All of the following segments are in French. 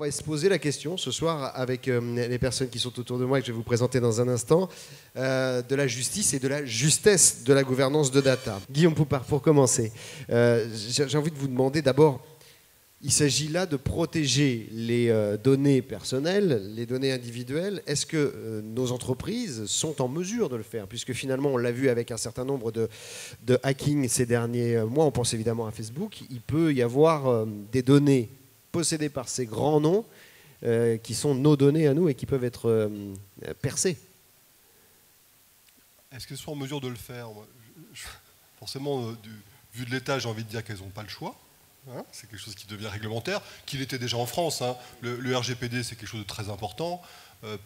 On va se poser la question ce soir avec les personnes qui sont autour de moi et que je vais vous présenter dans un instant, de la justice et de la justesse de la gouvernance de data. Guillaume Poupard, pour commencer, j'ai envie de vous demander d'abord, il s'agit là de protéger les données personnelles, les données individuelles. Est-ce que nos entreprises sont en mesure de le faire? Puisque finalement, on l'a vu avec un certain nombre de hacking ces derniers mois, on pense évidemment à Facebook, il peut y avoir des données possédés par ces grands noms qui sont nos données à nous et qui peuvent être percées. Est-ce qu'elles sont en mesure de le faire? Forcément, vu de l'État, j'ai envie de dire qu'elles n'ont pas le choix. Hein, c'est quelque chose qui devient réglementaire, qu'il était déjà en France. Hein. Le RGPD, c'est quelque chose de très important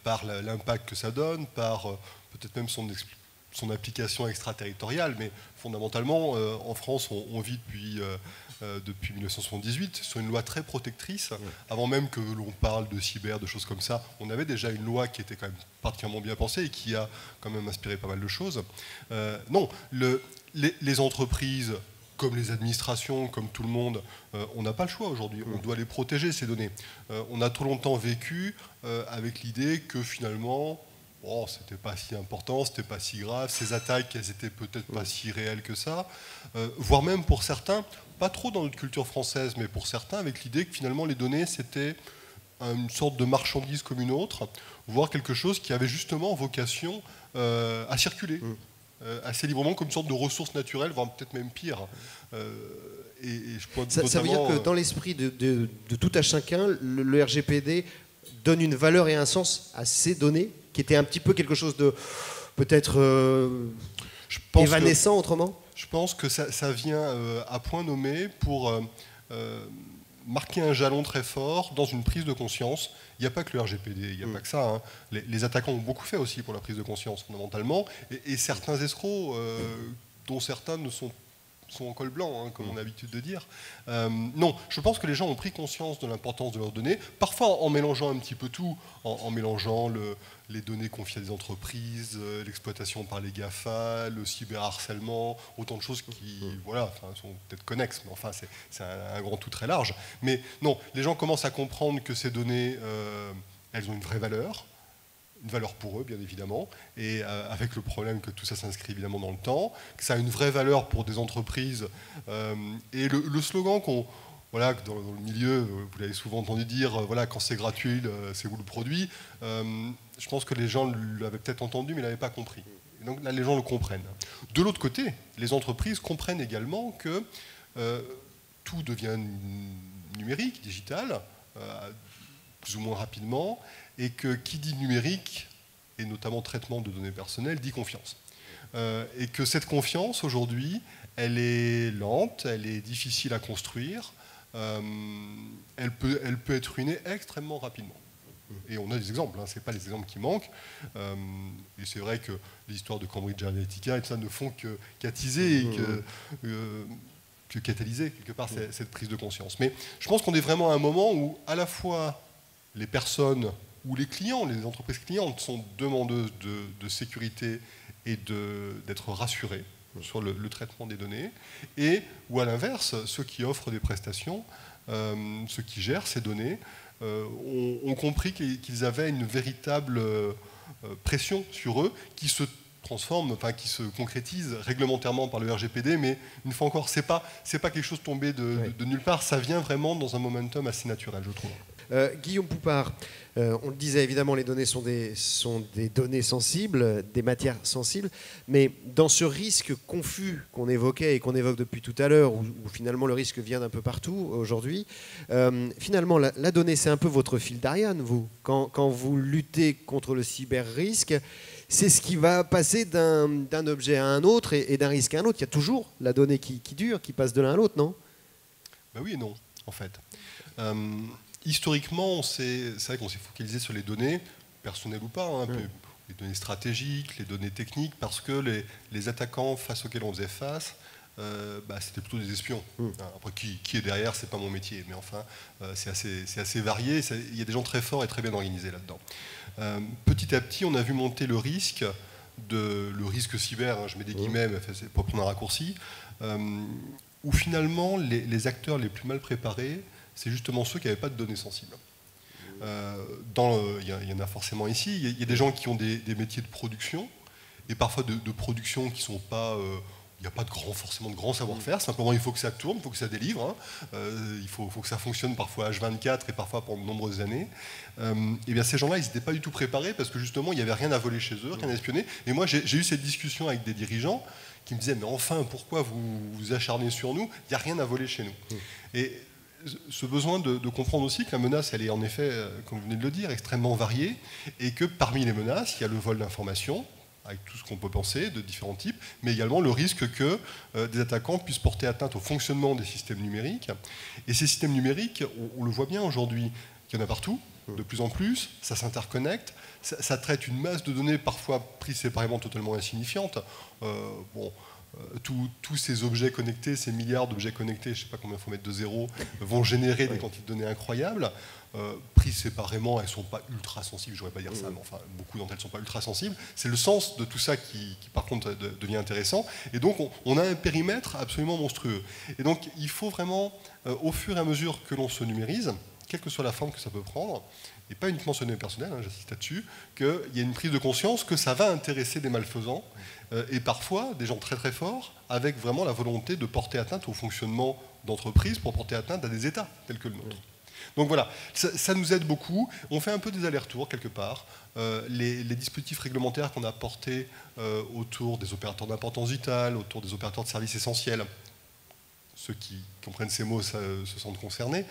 par l'impact que ça donne, par peut-être même son application extraterritoriale, mais fondamentalement, en France, on vit depuis 1978, sur une loi très protectrice. Ouais. Avant même que l'on parle de cyber, de choses comme ça, on avait déjà une loi qui était quand même particulièrement bien pensée et qui a quand même inspiré pas mal de choses. Non, les entreprises, comme les administrations, comme tout le monde, on n'a pas le choix aujourd'hui. On doit les protéger, ces données. On a trop longtemps vécu avec l'idée que finalement, oh, c'était pas si important, c'était pas si grave, ces attaques, elles étaient peut-être pas si réelles que ça, voire même pour certains, pas trop dans notre culture française, mais pour certains, avec l'idée que finalement les données, c'était une sorte de marchandise comme une autre, voire quelque chose qui avait justement vocation à circuler assez librement comme une sorte de ressource naturelle, voire peut-être même pire. Et je pense ça veut dire que dans l'esprit de tout à chacun, le RGPD donne une valeur et un sens à ces données, qui était un petit peu quelque chose de peut-être évanescent autrement. Je pense que ça vient à point nommé pour marquer un jalon très fort dans une prise de conscience. Il n'y a pas que le RGPD, il n'y a pas que ça. Hein. Les attaquants ont beaucoup fait aussi pour la prise de conscience fondamentalement. Et certains escrocs, dont certains ne sont en col blanc, hein, comme on a l'habitude de dire. Non, je pense que les gens ont pris conscience de l'importance de leurs données, parfois en mélangeant un petit peu tout, en mélangeant les données confiées à des entreprises, l'exploitation par les GAFA, le cyberharcèlement, autant de choses qui voilà, sont peut-être connexes, mais enfin c'est un grand tout très large. Mais non, les gens commencent à comprendre que ces données, elles ont une vraie valeur, pour eux bien évidemment, et avec le problème que tout ça s'inscrit évidemment dans le temps, que ça a une vraie valeur pour des entreprises, et le slogan qu'on, voilà, dans le milieu, vous l'avez souvent entendu dire, voilà, quand c'est gratuit, c'est vous le produit, je pense que les gens l'avaient peut-être entendu mais l'avaient pas compris, et donc là les gens le comprennent. De l'autre côté, les entreprises comprennent également que tout devient numérique, digital, plus ou moins rapidement, et que qui dit numérique, et notamment traitement de données personnelles, dit confiance. Et que cette confiance, aujourd'hui, elle est lente, elle est difficile à construire, elle peut être ruinée extrêmement rapidement. Et on a des exemples, hein, ce n'est pas les exemples qui manquent. Et c'est vrai que l'histoire de Cambridge Analytica et tout ça ne font qu'attiser et que catalyser, quelque part, cette prise de conscience. Mais je pense qu'on est vraiment à un moment où, à la fois, les personnes ou les clients, les entreprises clientes sont demandeuses de sécurité et d'être rassurées sur le traitement des données, et ou à l'inverse, ceux qui offrent des prestations, ceux qui gèrent ces données, ont compris qu'ils avaient une véritable pression sur eux, qui se transforme, enfin qui se concrétise réglementairement par le RGPD, mais une fois encore, c'est pas quelque chose tombé de nulle part, ça vient vraiment dans un momentum assez naturel, je trouve. Guillaume Poupard, on le disait évidemment, les données sont des données sensibles, des matières sensibles, mais dans ce risque confus qu'on évoquait et qu'on évoque depuis tout à l'heure, où finalement le risque vient d'un peu partout aujourd'hui, finalement la donnée, c'est un peu votre fil d'Ariane, vous. Quand vous luttez contre le cyber-risque, c'est ce qui va passer d'un objet à un autre et d'un risque à un autre. Il y a toujours la donnée qui dure, qui passe de l'un à l'autre, non? Ben oui et non, en fait. Historiquement, c'est vrai qu'on s'est focalisé sur les données, personnelles ou pas, hein, les données stratégiques, les données techniques, parce que les attaquants face auxquels on faisait face, c'était plutôt des espions. Après, qui est derrière, c'est pas mon métier, mais enfin, c'est assez varié. Il y a des gens très forts et très bien organisés là-dedans. Petit à petit, on a vu monter le risque, le risque cyber, hein, je mets des guillemets, mais c'est pour prendre un raccourci, où finalement, les acteurs les plus mal préparés, c'est justement ceux qui n'avaient pas de données sensibles. Il y en a forcément ici. Il y a des gens qui ont des métiers de production, et parfois de production qui ne sont pas... il n'y a pas forcément de grand savoir-faire, simplement il faut que ça tourne, il faut que ça délivre, hein. il faut que ça fonctionne parfois H24 et parfois pendant de nombreuses années. Et bien ces gens-là, ils n'étaient pas du tout préparés parce que justement, il n'y avait rien à voler chez eux, rien à espionner. Et moi, j'ai eu cette discussion avec des dirigeants qui me disaient, mais enfin, pourquoi vous vous acharnez sur nous? Il n'y a rien à voler chez nous. Et ce besoin de comprendre aussi que la menace, elle est en effet, comme vous venez de le dire, extrêmement variée, et que parmi les menaces, il y a le vol d'informations, avec tout ce qu'on peut penser, de différents types, mais également le risque que des attaquants puissent porter atteinte au fonctionnement des systèmes numériques. Et ces systèmes numériques, on le voit bien aujourd'hui, il y en a partout, de plus en plus, ça s'interconnecte, ça traite une masse de données parfois prises séparément totalement insignifiantes. Tous ces objets connectés, ces milliards d'objets connectés, je ne sais pas combien il faut mettre de zéro, vont générer des quantités de données incroyables. Prises séparément, elles ne sont pas ultra sensibles, je ne voudrais pas dire ça, mais enfin, beaucoup d'entre elles ne sont pas ultra sensibles. C'est le sens de tout ça qui par contre, devient intéressant. Et donc, on a un périmètre absolument monstrueux. Et donc, il faut vraiment, au fur et à mesure que l'on se numérise, quelle que soit la forme que ça peut prendre, et pas uniquement sur les données personnelles, hein, j'insiste là-dessus, qu'il y a une prise de conscience que ça va intéresser des malfaisants, et parfois des gens très très forts, avec vraiment la volonté de porter atteinte au fonctionnement d'entreprises pour porter atteinte à des États tels que le nôtre. Donc voilà, ça nous aide beaucoup. On fait un peu des allers-retours quelque part. Les dispositifs réglementaires qu'on a portés autour des opérateurs d'importance vitale, autour des opérateurs de services essentiels, ceux qui comprennent ces mots se sentent concernés,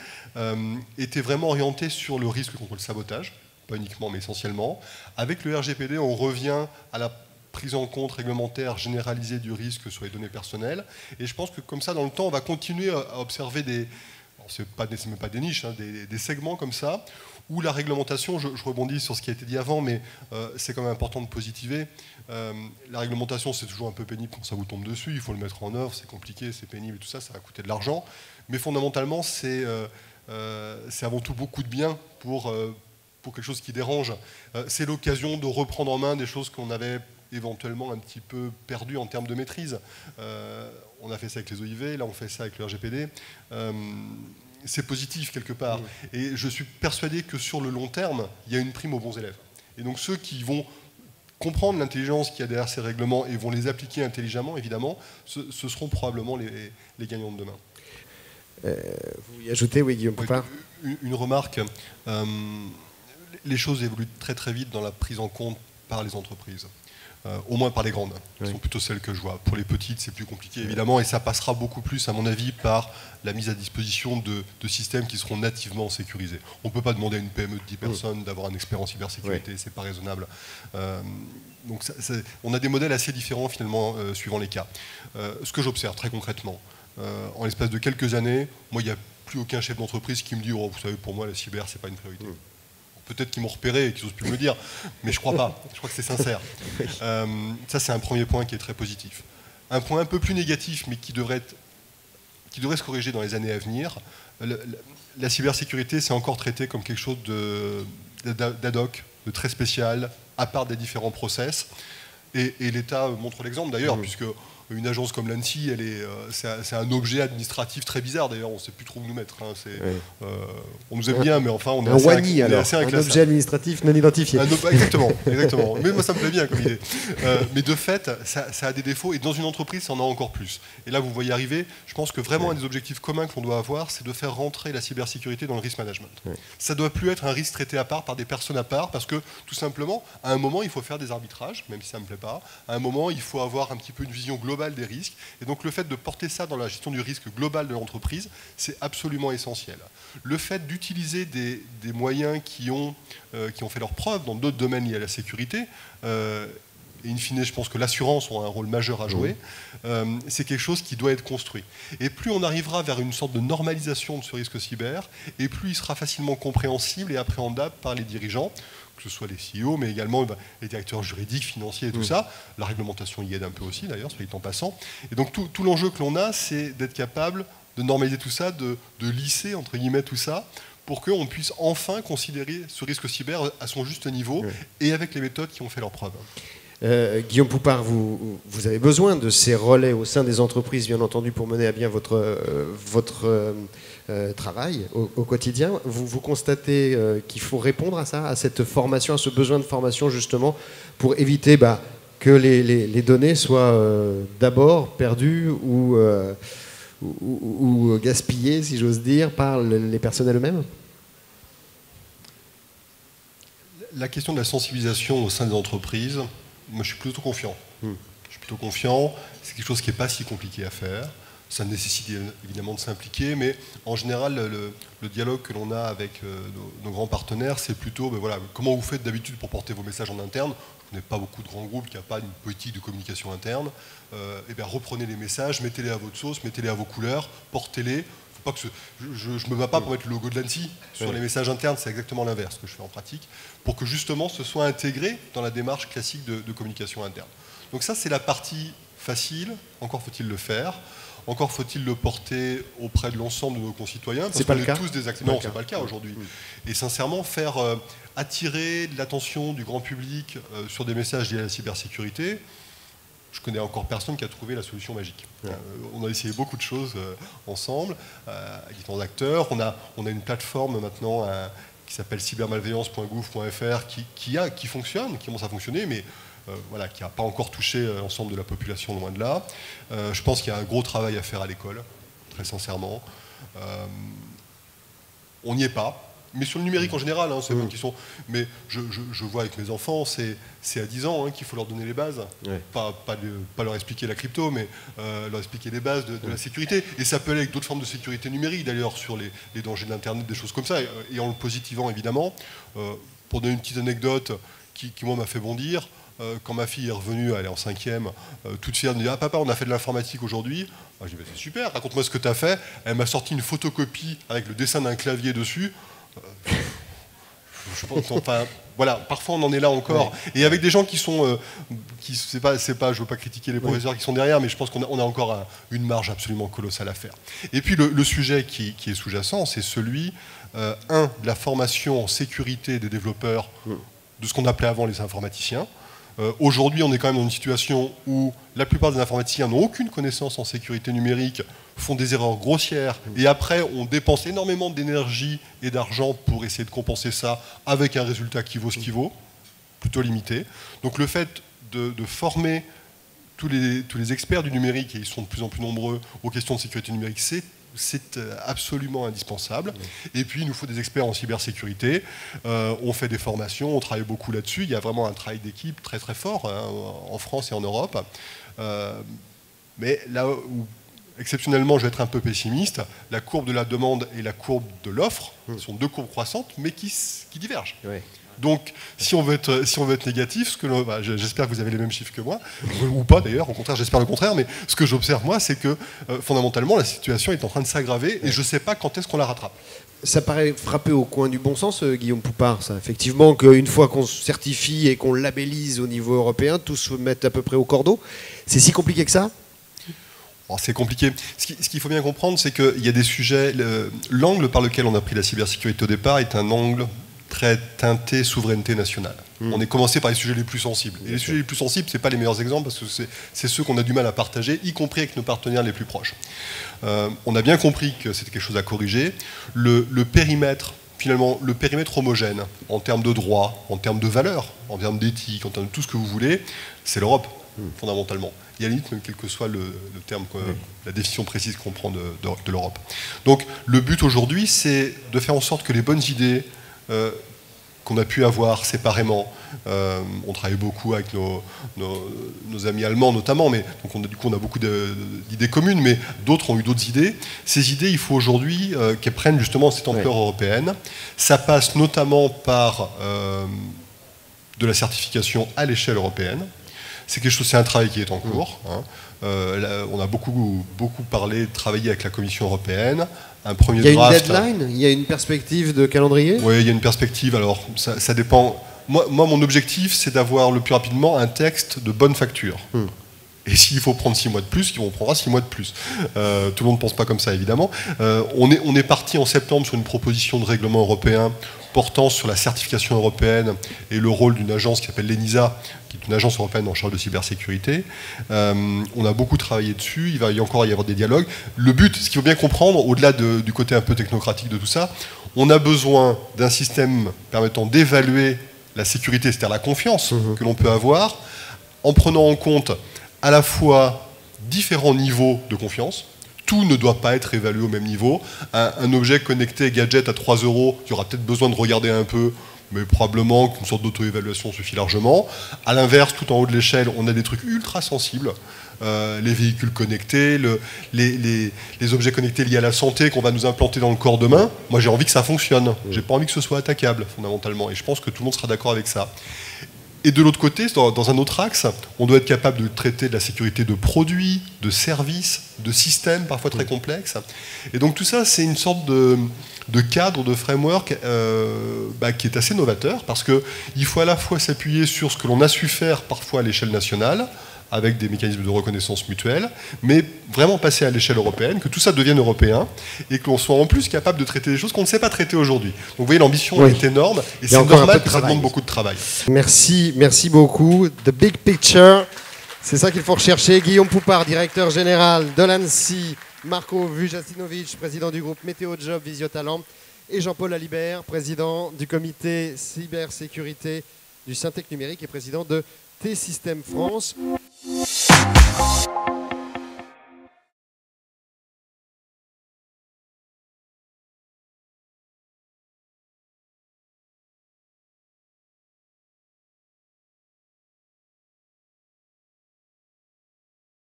étaient vraiment orientés sur le risque contre le sabotage, pas uniquement mais essentiellement. Avec le RGPD, on revient à la prise en compte réglementaire généralisée du risque sur les données personnelles. Et je pense que comme ça, dans le temps, on va continuer à observer des... C'est même pas des niches, hein, des segments comme ça, où la réglementation, je rebondis sur ce qui a été dit avant, mais c'est quand même important de positiver. La réglementation, c'est toujours un peu pénible quand ça vous tombe dessus, il faut le mettre en œuvre, c'est compliqué, c'est pénible, tout ça, ça va coûter de l'argent. Mais fondamentalement, c'est avant tout beaucoup de bien pour quelque chose qui dérange. C'est l'occasion de reprendre en main des choses qu'on avait éventuellement un petit peu perdues en termes de maîtrise. On a fait ça avec les OIV, là on fait ça avec le RGPD. C'est positif quelque part. Oui. Et je suis persuadé que sur le long terme, il y a une prime aux bons élèves. Et donc ceux qui vont comprendre l'intelligence qu'il y a derrière ces règlements et vont les appliquer intelligemment, évidemment, ce seront probablement les gagnants de demain. Vous y ajoutez, oui, Guillaume Poupard ? Une remarque. Les choses évoluent très très vite dans la prise en compte par les entreprises. Au moins par les grandes, qui sont plutôt celles que je vois. Pour les petites, c'est plus compliqué, évidemment, et ça passera beaucoup plus, à mon avis, par la mise à disposition de systèmes qui seront nativement sécurisés. On ne peut pas demander à une PME de 10 personnes d'avoir un expert en cybersécurité, c'est pas raisonnable. Donc on a des modèles assez différents, finalement, suivant les cas. Ce que j'observe, très concrètement, en l'espace de quelques années, moi, il n'y a plus aucun chef d'entreprise qui me dit « Oh, vous savez, pour moi, la cyber, c'est pas une priorité. » Peut-être qu'ils m'ont repéré et qu'ils n'osent plus me le dire, mais je ne crois pas, je crois que c'est sincère. Ça, c'est un premier point qui est très positif. Un point un peu plus négatif, mais qui devrait se corriger dans les années à venir, la cybersécurité, c'est encore traité comme quelque chose d'ad hoc, de très spécial, à part des différents process. Et l'État montre l'exemple, d'ailleurs, puisque... Une agence comme l'ANSSI, c'est un objet administratif très bizarre d'ailleurs, on ne sait plus trop où nous mettre. Hein, on nous aime bien, mais enfin on est assez un objet administratif non identifié. Exactement. Mais moi ça me plaît bien comme idée. Mais de fait, ça a des défauts et dans une entreprise, ça en a encore plus. Et là, vous voyez arriver, je pense que vraiment un des objectifs communs que l'on doit avoir, c'est de faire rentrer la cybersécurité dans le risk management. Ça ne doit plus être un risque traité à part par des personnes à part, parce que tout simplement, à un moment, il faut faire des arbitrages, même si ça ne me plaît pas. À un moment, il faut avoir un petit peu une vision globale des risques, et donc le fait de porter ça dans la gestion du risque global de l'entreprise, c'est absolument essentiel. Le fait d'utiliser des moyens qui ont fait leur preuve dans d'autres domaines liés à la sécurité, et in fine je pense que l'assurance a un rôle majeur à jouer, c'est quelque chose qui doit être construit. Et plus on arrivera vers une sorte de normalisation de ce risque cyber, et plus il sera facilement compréhensible et appréhendable par les dirigeants, que ce soit les CEO, mais également les directeurs juridiques, financiers et tout ça. La réglementation y aide un peu aussi, d'ailleurs, soit dit en passant. Et donc, tout l'enjeu que l'on a, c'est d'être capable de normaliser tout ça, de lisser, entre guillemets, tout ça, pour qu'on puisse enfin considérer ce risque cyber à son juste niveau et avec les méthodes qui ont fait leur preuve. Guillaume Poupard, vous avez besoin de ces relais au sein des entreprises, bien entendu, pour mener à bien votre travail au quotidien. Vous constatez qu'il faut répondre à ça, à cette formation, à ce besoin de formation, justement, pour éviter que les données soient d'abord perdues ou gaspillées, si j'ose dire, par les personnels eux-mêmes? La question de la sensibilisation au sein des entreprises, moi je suis plutôt confiant. Je suis plutôt confiant, c'est quelque chose qui n'est pas si compliqué à faire. Ça nécessite évidemment de s'impliquer, mais en général, le dialogue que l'on a avec nos grands partenaires, c'est plutôt voilà, comment vous faites d'habitude pour porter vos messages en interne. Je n'ai pas beaucoup de grands groupes qui n'ont pas une politique de communication interne. Et bien, reprenez les messages, mettez-les à votre sauce, mettez-les à vos couleurs, portez-les. Je ne me bats pas pour mettre le logo de l'ANSSI sur les messages internes, c'est exactement l'inverse que je fais en pratique, pour que justement ce soit intégré dans la démarche classique de communication interne. Donc ça, c'est la partie facile, encore faut-il le faire, encore faut-il le porter auprès de l'ensemble de nos concitoyens, parce qu'on est tous des acteurs. Non, ce n'est pas le cas aujourd'hui. Et sincèrement, faire attirer l'attention du grand public sur des messages liés à la cybersécurité, je connais encore personne qui a trouvé la solution magique. On a essayé beaucoup de choses ensemble, avec différents acteurs. On a une plateforme maintenant qui s'appelle cybermalveillance.gouv.fr qui fonctionne, qui commence à fonctionner, mais voilà, qui n'a pas encore touché l'ensemble de la population, loin de là. Je pense qu'il y a un gros travail à faire à l'école, très sincèrement. On n'y est pas. Mais sur le numérique en général, hein, c'est une question. Mais je vois avec mes enfants, c'est à 10 ans qu'il faut leur donner les bases. Pas leur expliquer la crypto, mais leur expliquer les bases de la sécurité. Et ça peut aller avec d'autres formes de sécurité numérique, d'ailleurs, sur les dangers de l'Internet, des choses comme ça, et en le positivant, évidemment. Pour donner une petite anecdote qui moi, m'a fait bondir, quand ma fille est revenue, elle est en 5e, toute fière, elle me dit « Ah papa, on a fait de l'informatique aujourd'hui ». Je dis bah, « C'est super, raconte-moi ce que tu as fait ». Elle m'a sorti une photocopie avec le dessin d'un clavier dessus. Je pense, enfin, voilà, parfois on en est là encore. Et avec des gens qui sont, je veux pas critiquer les professeurs qui sont derrière, mais je pense qu'on a encore une marge absolument colossale à faire. Et puis le sujet qui est sous-jacent, c'est celui, de la formation en sécurité des développeurs, de ce qu'on appelait avant les informaticiens. Aujourd'hui, on est quand même dans une situation où la plupart des informaticiens n'ont aucune connaissance en sécurité numérique, font des erreurs grossières, et après, on dépense énormément d'énergie et d'argent pour essayer de compenser ça avec un résultat qui vaut ce qu'il vaut, plutôt limité. Donc le fait de former tous les experts du numérique, et ils sont de plus en plus nombreux, aux questions de sécurité numérique, c'est absolument indispensable. Et puis, il nous faut des experts en cybersécurité. On fait des formations, on travaille beaucoup là-dessus. Il y a vraiment un travail d'équipe très très fort en France et en Europe. Mais là où, exceptionnellement, je vais être un peu pessimiste, la courbe de la demande et la courbe de l'offre sont deux courbes croissantes, mais qui divergent. Donc, si on veut être négatif, j'espère que vous avez les mêmes chiffres que moi, ou pas d'ailleurs, au contraire, j'espère le contraire, mais ce que j'observe, moi, c'est que fondamentalement, la situation est en train de s'aggraver et je ne sais pas quand est-ce qu'on la rattrape. Ça paraît frappé au coin du bon sens, Guillaume Poupard, ça. Effectivement, qu'une fois qu'on se certifie et qu'on labellise au niveau européen, tous se mettent à peu près au cordeau. C'est si compliqué que ça ? C'est compliqué. Ce qu'il faut bien comprendre, c'est qu'il y a des sujets... L'angle par lequel on a pris la cybersécurité au départ est un angle très teinté souveraineté nationale. On est commencé par les sujets les plus sensibles. Et les sujets les plus sensibles, ce n'est pas les meilleurs exemples, parce que c'est ceux qu'on a du mal à partager, y compris avec nos partenaires les plus proches. On a bien compris que c'était quelque chose à corriger. Le périmètre, finalement, le périmètre homogène, en termes de droit, en termes de valeurs, en termes d'éthique, en termes de tout ce que vous voulez, c'est l'Europe, fondamentalement. Et à la limite, même quel que soit le terme, la définition précise qu'on prend de l'Europe. Donc, le but aujourd'hui, c'est de faire en sorte que les bonnes idées qu'on a pu avoir séparément. On travaille beaucoup avec nos amis allemands notamment, mais donc on a beaucoup d'idées communes, mais d'autres ont eu d'autres idées. Ces idées, il faut aujourd'hui qu'elles prennent justement cette ampleur européenne. Ça passe notamment par de la certification à l'échelle européenne. C'est un travail qui est en cours. Là, on a beaucoup parlé, travaillé avec la Commission européenne. Un premier draft. Il y a une deadline ? Il y a une perspective de calendrier ? Oui, il y a une perspective. Alors, ça dépend. Moi, mon objectif, c'est d'avoir le plus rapidement un texte de bonne facture. Et s'il faut prendre 6 mois de plus, on prendra 6 mois de plus. Tout le monde ne pense pas comme ça, évidemment. On est parti en septembre sur une proposition de règlement européen portant sur la certification européenne et le rôle d'une agence qui s'appelle l'ENISA, qui est une agence européenne en charge de cybersécurité. On a beaucoup travaillé dessus, il va encore y avoir des dialogues. Le but, ce qu'il faut bien comprendre, au-delà du côté un peu technocratique de tout ça, on a besoin d'un système permettant d'évaluer la sécurité, c'est-à-dire la confiance que l'on peut avoir, en prenant en compte à la fois différents niveaux de confiance. Tout ne doit pas être évalué au même niveau. Un objet connecté gadget à 3 €, il y aura peut-être besoin de regarder un peu, mais probablement qu'une sorte d'auto-évaluation suffit largement. À l'inverse, tout en haut de l'échelle, on a des trucs ultra sensibles. Les véhicules connectés, les objets connectés liés à la santé qu'on va nous implanter dans le corps demain. Moi, j'ai envie que ça fonctionne. J'ai pas envie que ce soit attaquable, fondamentalement. Et je pense que tout le monde sera d'accord avec ça. Et de l'autre côté, dans un autre axe, on doit être capable de traiter de la sécurité de produits, de services, de systèmes parfois très complexes. Et donc tout ça, c'est une sorte de cadre, de framework qui est assez novateur, parce qu'il faut à la fois s'appuyer sur ce que l'on a su faire parfois à l'échelle nationale, avec des mécanismes de reconnaissance mutuelle, mais vraiment passer à l'échelle européenne, que tout ça devienne européen, et que l'on soit en plus capable de traiter des choses qu'on ne sait pas traiter aujourd'hui. Donc vous voyez, l'ambition est énorme, et c'est normal que ça demande beaucoup de travail. Merci beaucoup. The big picture, c'est ça qu'il faut rechercher. Guillaume Poupard, directeur général de l'ANSSI, Marco Vujastinovic, président du groupe Météo Job Visio Talent, et Jean-Paul Alibert, président du comité cybersécurité du Syntec numérique et président de Systèmes France.